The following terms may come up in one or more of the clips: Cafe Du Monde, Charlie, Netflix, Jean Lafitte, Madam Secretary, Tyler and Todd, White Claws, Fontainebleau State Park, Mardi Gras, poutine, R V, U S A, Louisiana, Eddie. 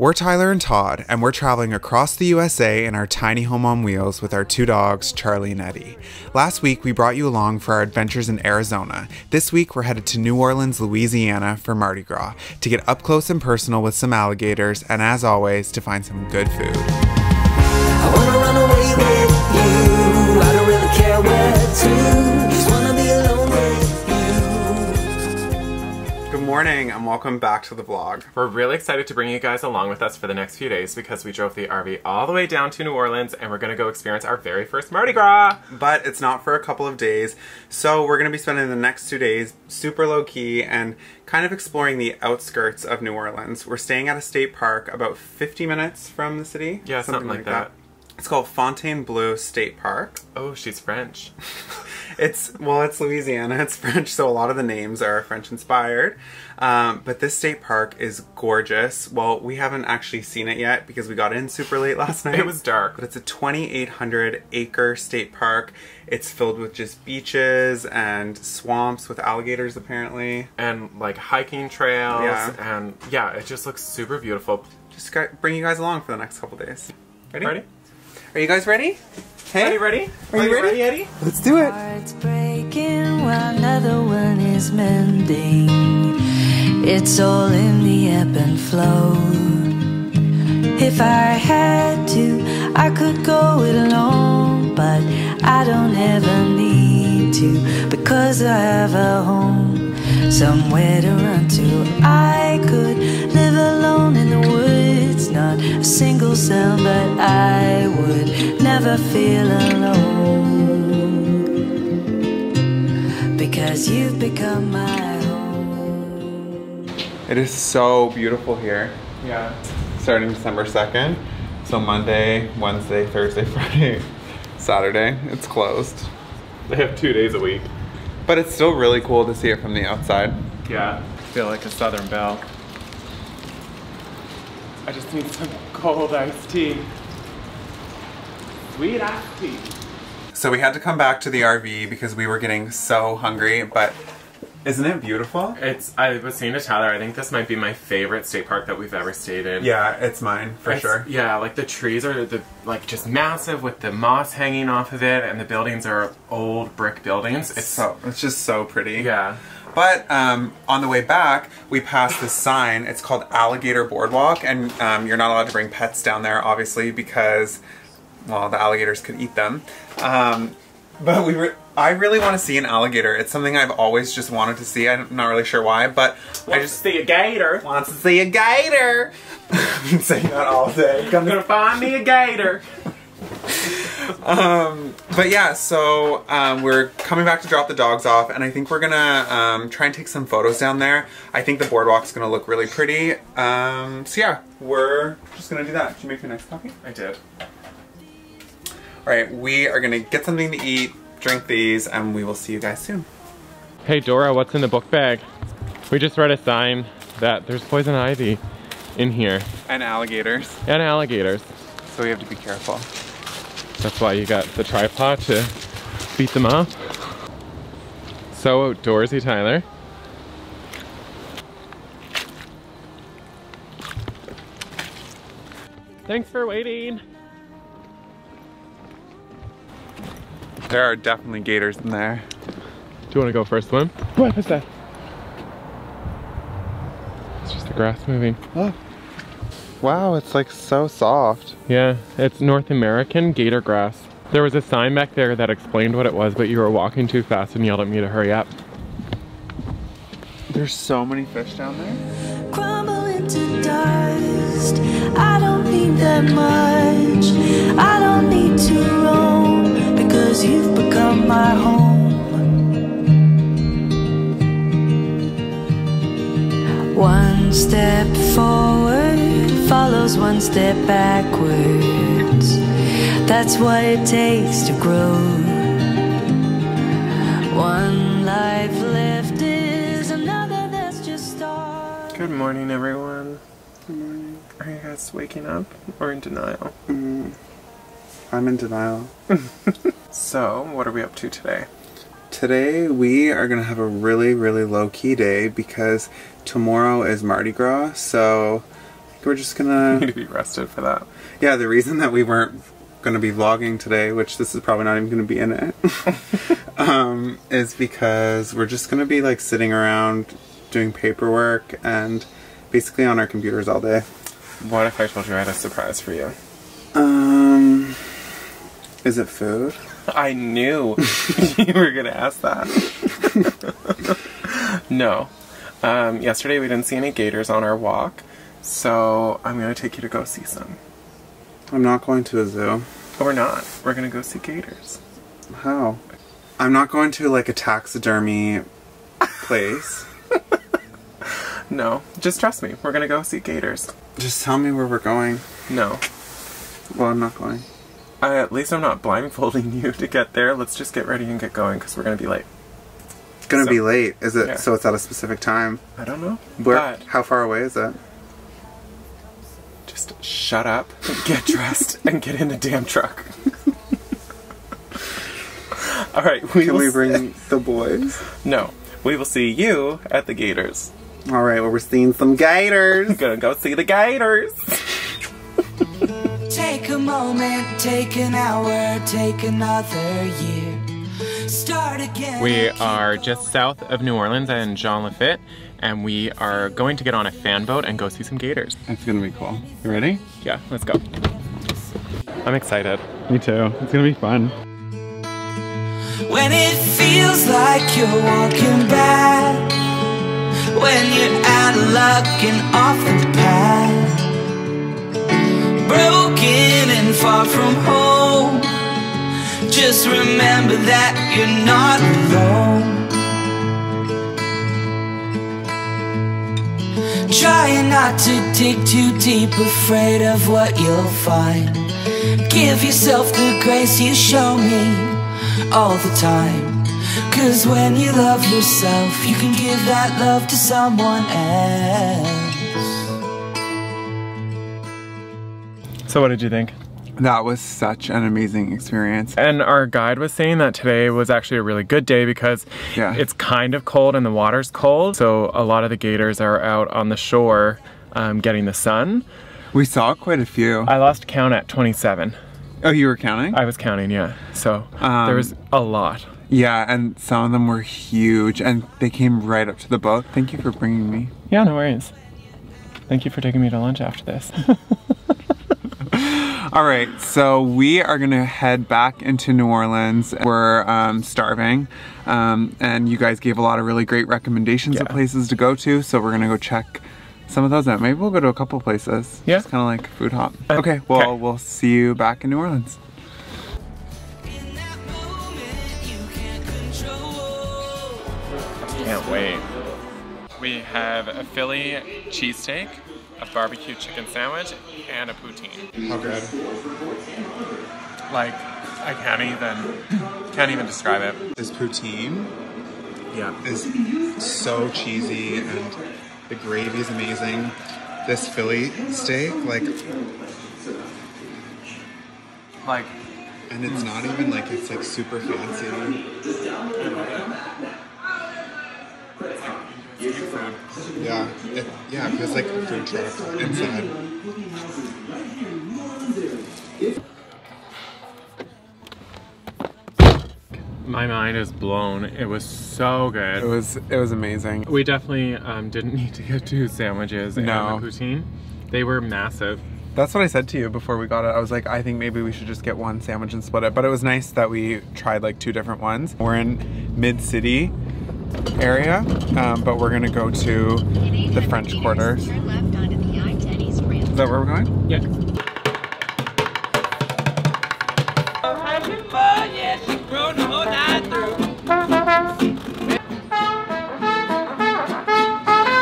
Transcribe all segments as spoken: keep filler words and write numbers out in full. We're Tyler and Todd, and we're traveling across the U S A in our tiny home on wheels with our two dogs, Charlie and Eddie. Last week, we brought you along for our adventures in Arizona. This week, we're headed to New Orleans, Louisiana for Mardi Gras to get up close and personal with some alligators and, as always, to find some good food. I wanna run away with you. I don't really care where to. Just wanna be alone with you. Good morning, and welcome back to the vlog. We're really excited to bring you guys along with us for the next few days because we drove the R V all the way down to New Orleans and we're gonna go experience our very first Mardi Gras. But it's not for a couple of days, so we're gonna be spending the next two days super low-key and kind of exploring the outskirts of New Orleans. We're staying at a state park about fifty minutes from the city. Yeah, something, something like, like that. that. It's called Fontainebleau State Park. Oh, she's French. It's, well, it's Louisiana, it's French, so a lot of the names are French-inspired. Um, but this state park is gorgeous. Well, we haven't actually seen it yet because we got in super late last night. It was dark. But it's a twenty-eight hundred acre state park. It's filled with just beaches and swamps with alligators, apparently. And, like, hiking trails. Yeah. And, yeah, it just looks super beautiful. Just got, bring you guys along for the next couple days. Ready? Ready? Are you guys ready? Hey, are you ready? Are, are you, you ready, Eddie? Let's do it. Heart's breaking while another one is mending. It's all in the ebb and flow. If I had to, I could go it alone, but I don't ever need to because I have a home, somewhere to run to. I could live alone in the woods, not a single sound, but I would never feel alone because you've become my home. It is so beautiful here. Yeah. Starting December second. So Monday, Wednesday, Thursday, Friday, Saturday. It's closed. They have two days a week. But it's still really cool to see it from the outside. Yeah. I feel like a Southern Belle. I just need some cold iced tea. So we had to come back to the R V because we were getting so hungry, but isn't it beautiful? It's, I was saying to Tyler, I think this might be my favorite state park that we've ever stayed in. Yeah, it's mine, for it's, sure. Yeah, like the trees are the, like just massive with the moss hanging off of it, and the buildings are old brick buildings. It's, so, it's just so pretty. Yeah. But um, on the way back, we passed this sign. It's called Alligator Boardwalk, and um, you're not allowed to bring pets down there, obviously, because well, the alligators could eat them. Um, but we were, I really want to see an alligator. It's something I've always just wanted to see. I'm not really sure why, but wants I just to see a gator. Wants to see a gator. I've been saying that all day. Come gonna find me a gator. um, but yeah, so um, we're coming back to drop the dogs off, and I think we're gonna um, try and take some photos down there. I think the boardwalk's gonna look really pretty. Um, so yeah, we're just gonna do that. Did you make your next copy? I did. Alright, we are gonna get something to eat, drink these, and we will see you guys soon. Hey Dora, what's in the book bag? We just read a sign that there's poison ivy in here. And alligators. And alligators. So we have to be careful. That's why you got the tripod to beat them up. So outdoorsy, Tyler. Thanks for waiting. There are definitely gators in there. Do you want to go for a swim? What is that? It's just the grass moving. Oh. Wow, it's like so soft. Yeah, it's North American gator grass. There was a sign back there that explained what it was, but you were walking too fast and yelled at me to hurry up. There's so many fish down there. Crumble into dust. I don't need that much. I don't need to roam. You've become my home. One step forward follows one step backwards. That's what it takes to grow. One life left is another that's just started. Good morning, everyone. Good morning. Are you guys waking up or in denial? Mm. I'm in denial. So, what are we up to today? Today we are going to have a really, really low-key day because tomorrow is Mardi Gras, so I we're just gonna... You need to be rested for that. Yeah, the reason that we weren't gonna be vlogging today, which this is probably not even gonna be in it, um, is because we're just gonna be like sitting around doing paperwork and basically on our computers all day. What if I told you I had a surprise for you? Um... Is it food? I knew you were gonna ask that. No. Um, yesterday we didn't see any gators on our walk, so I'm gonna take you to go see some. I'm not going to a zoo. Oh, we're not. We're gonna go see gators. How? I'm not going to like a taxidermy place. No. Just trust me. We're gonna go see gators. Just tell me where we're going. No. Well, I'm not going. Uh, at least I'm not blindfolding you to get there. Let's just get ready and get going because we're going to be late. It's going to so, be late? Is it? Yeah. So it's at a specific time? I don't know. Where? But how far away is it? Just shut up, get dressed, and get in the damn truck. All right. We Can we bring the boys? No. We will see you at the gators. All right. Well, we're seeing some gators. We're going to go see the gators. Take a moment, take an hour, take another year. Start again. We are just south of New Orleans and Jean Lafitte, and we are going to get on a fan boat and go see some gators. It's gonna be cool. You ready? Yeah, let's go. I'm excited. Me too. It's gonna be fun. When it feels like you're walking back, when you're out of luck and off the path, broken and far from home, just remember that you're not alone. Trying not to dig too deep, afraid of what you'll find. Give yourself the grace you show me all the time, 'cause when you love yourself, you can give that love to someone else. So what did you think? That was such an amazing experience. And our guide was saying that today was actually a really good day because yeah. It's kind of cold and the water's cold. So a lot of the gators are out on the shore um, getting the sun. We saw quite a few. I lost count at twenty-seven. Oh, you were counting? I was counting, yeah. So um, there was a lot. Yeah, and some of them were huge and they came right up to the boat. Thank you for bringing me. Yeah, no worries. Thank you for taking me to lunch after this. All right, so we are gonna head back into New Orleans. We're um, starving, um, and you guys gave a lot of really great recommendations yeah. of places to go to, so we're gonna go check some of those out. Maybe we'll go to a couple places. Yeah. It's kind of like food hop. Uh, okay, well, kay. We'll see you back in New Orleans. Can't wait. We have a Philly cheesesteak, a barbecue chicken sandwich, and a poutine. How good? Like, I can't even, can't even describe it. This poutine yeah. is so cheesy and the gravy is amazing. This Philly steak, like, like, and it's mm. not even like, it's like super fancy. Food. Yeah, it, yeah, it feels like a food truck inside. My mind is blown. It was so good. It was it was amazing. We definitely um, didn't need to get two sandwiches no. and the poutine. They were massive. That's what I said to you before we got it. I was like, I think maybe we should just get one sandwich and split it. But it was nice that we tried like two different ones. We're in mid-city area, um, but we're gonna go to the French Quarter. Is that where we're going? Yeah.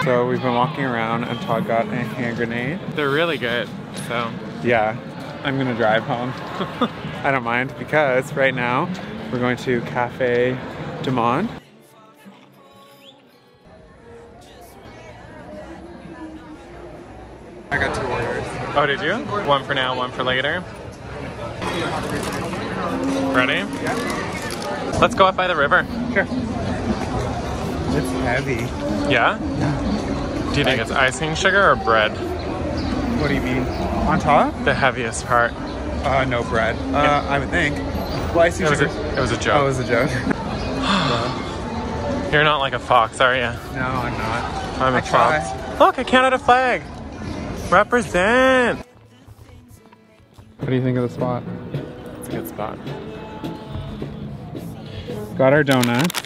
So we've been walking around and Todd got a hand grenade. They're really good, so. Yeah, I'm gonna drive home. I don't mind because right now we're going to Cafe Du Monde. I got two orders. Oh, did you? One for now, one for later. Ready? Yeah. Let's go up by the river. Sure. It's heavy. Yeah? Yeah. Do you think it's icing sugar or bread? What do you mean? On top? The heaviest part. Uh, no bread. Uh, yeah. I would think. Well, I see it was, a, it was a joke. Oh, it was a joke. uh, You're not like a fox, are you? No, I'm not. I'm I a try. fox. Look, I counted a flag. Represent. What do you think of the spot? It's a good spot. Got our donuts.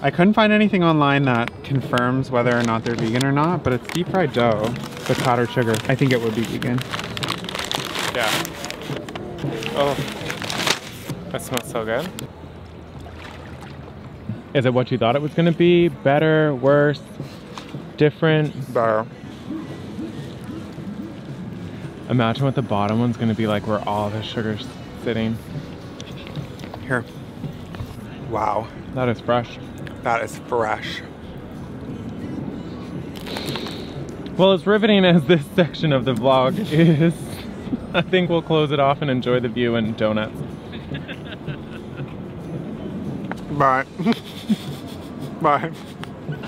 I couldn't find anything online that confirms whether or not they're vegan or not, but it's deep fried dough with powdered sugar. I think it would be vegan. Yeah. Oh, that smells so good. Is it what you thought it was gonna be? Better, worse, different? Better. Imagine what the bottom one's gonna be like, where all the sugar's sitting. Here. Wow. That is fresh. That is fresh. Well, as riveting as this section of the vlog is, I think we'll close it off and enjoy the view and donuts. Bye. Bye.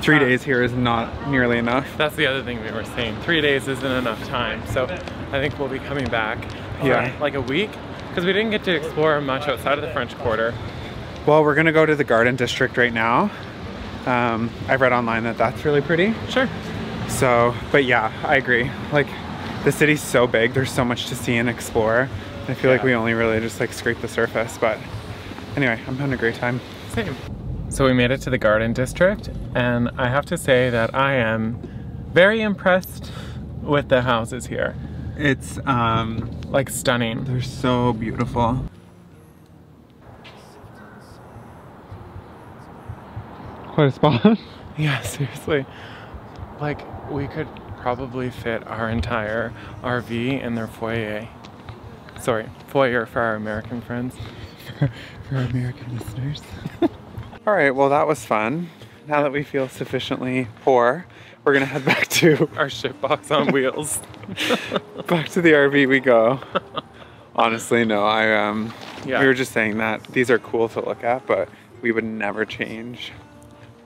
Three days here is not nearly enough. That's the other thing we were saying. Three days isn't enough time, so I think we'll be coming back. Yeah. Like a week, because we didn't get to explore much outside of the French Quarter. Well, we're gonna go to the Garden District right now. Um, I read online that that's really pretty. Sure. So, but yeah, I agree. Like, the city's so big, there's so much to see and explore. I feel yeah. like we only really just like scrape the surface, but anyway, I'm having a great time. Same. So we made it to the Garden District, and I have to say that I am very impressed with the houses here. It's um, like stunning. They're so beautiful. Quite a spot. Yeah, seriously. Like, we could probably fit our entire R V in their foyer. Sorry, foyer for our American friends. For, for our American listeners. All right, well, that was fun. Now that we feel sufficiently poor, we're gonna head back to our ship box on wheels. Back to the R V we go. Honestly, no, I, um, yeah. we were just saying that these are cool to look at, but we would never change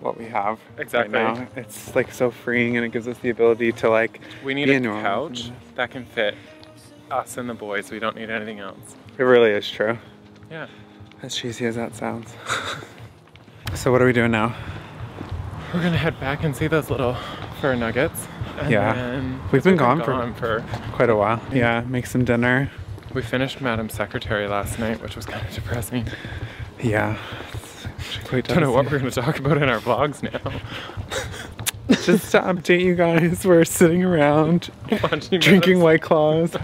what we have. Exactly. Right now. It's like so freeing, and it gives us the ability to like. We need a couch that can fit us and the boys. We don't need anything else. It really is true. Yeah. As cheesy as that sounds. So what are we doing now? We're gonna head back and see those little fur nuggets. And yeah. Then we've been, we've gone, been gone for, for quite a while. Yeah, make some dinner. We finished Madam Secretary last night, which was kind of depressing. Yeah. It's quite depressing. I don't know what we're gonna talk about in our vlogs now. Just to update you guys, we're sitting around watching drinking White Claws,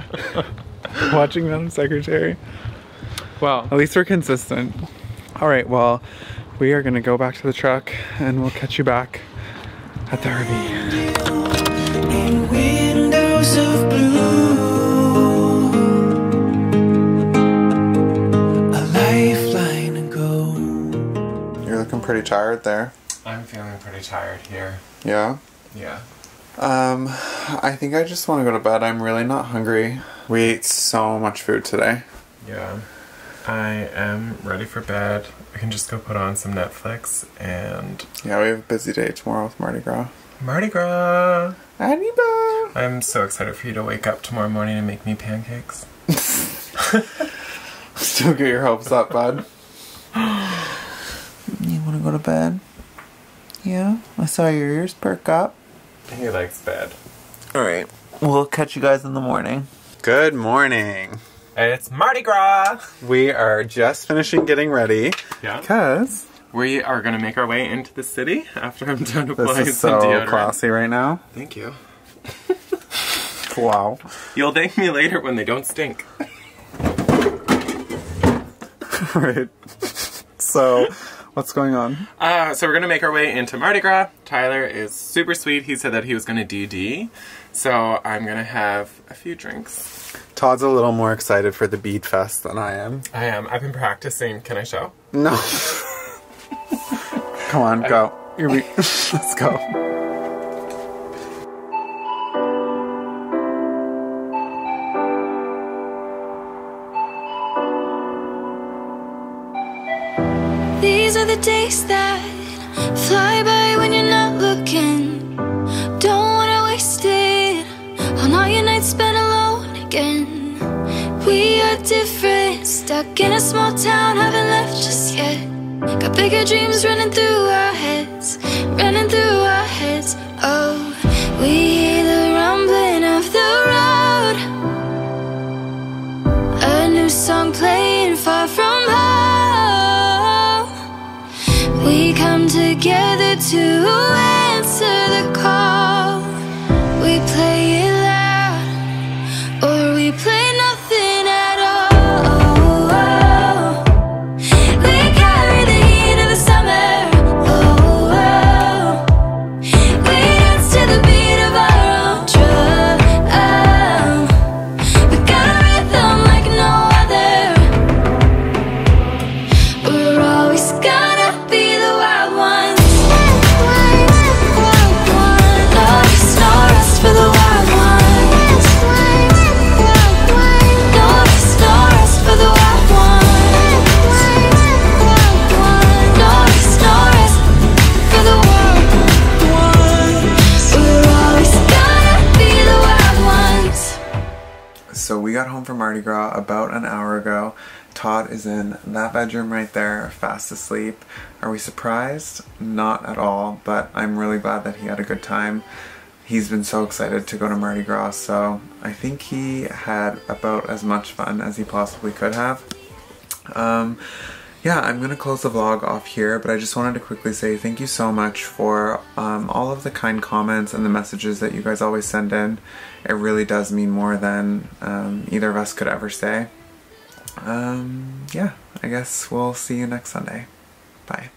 watching Madam Secretary. Well, at least we're consistent. All right, well, we are gonna go back to the truck, and we'll catch you back at the R V. In windows of blue, a lifeline ago. You're looking pretty tired there. I'm feeling pretty tired here. Yeah? Yeah. Um, I think I just wanna go to bed. I'm really not hungry. We ate so much food today. Yeah. I am ready for bed. I can just go put on some Netflix and... Yeah, we have a busy day tomorrow with Mardi Gras. Mardi Gras! Arriba! I'm so excited for you to wake up tomorrow morning and make me pancakes. Still get your hopes up, bud. You want to go to bed? Yeah? I saw your ears perk up. He likes bed. Alright. We'll catch you guys in the morning. Good morning! It's Mardi Gras! We are just finishing getting ready. Yeah. Because we are going to make our way into the city after I'm done applying some deodorant. This is so classy right now. Thank you. Wow. You'll thank me later when they don't stink. Alright. So, what's going on? Uh, so we're going to make our way into Mardi Gras. Tyler is super sweet. He said that he was going to D D. So I'm going to have a few drinks. Todd's a little more excited for the bead fest than I am. I am. I've been practicing. Can I show? No. Come on, go. Here we... Let's go. These are the days that fly by when you're not looking. Don't wanna waste it on all your nights again. We are different, stuck in a small town, haven't left just yet. Got bigger dreams running through our heads, running through our heads. Oh, we hear the rumbling of the road, a new song playing far from home. We come together to answer the call. We play it loud, or we play nothing at all. We carry the heat of the summer. We dance to the beat of our own drum. We got a rhythm like no other. We're always gonna be the wild ones. There's no rest for the wild ones. No, there's no rest for the wild ones. No, there's no rest for the wild ones. We're always gonna be the wild ones. So we got home from Mardi Gras about an hour ago. Todd is in that bedroom right there, fast asleep. Are we surprised? Not at all, but I'm really glad that he had a good time. He's been so excited to go to Mardi Gras, so I think he had about as much fun as he possibly could have. Um, yeah, I'm gonna close the vlog off here, but I just wanted to quickly say thank you so much for um, all of the kind comments and the messages that you guys always send in. It really does mean more than um, either of us could ever say. Um, yeah, I guess we'll see you next Sunday. Bye.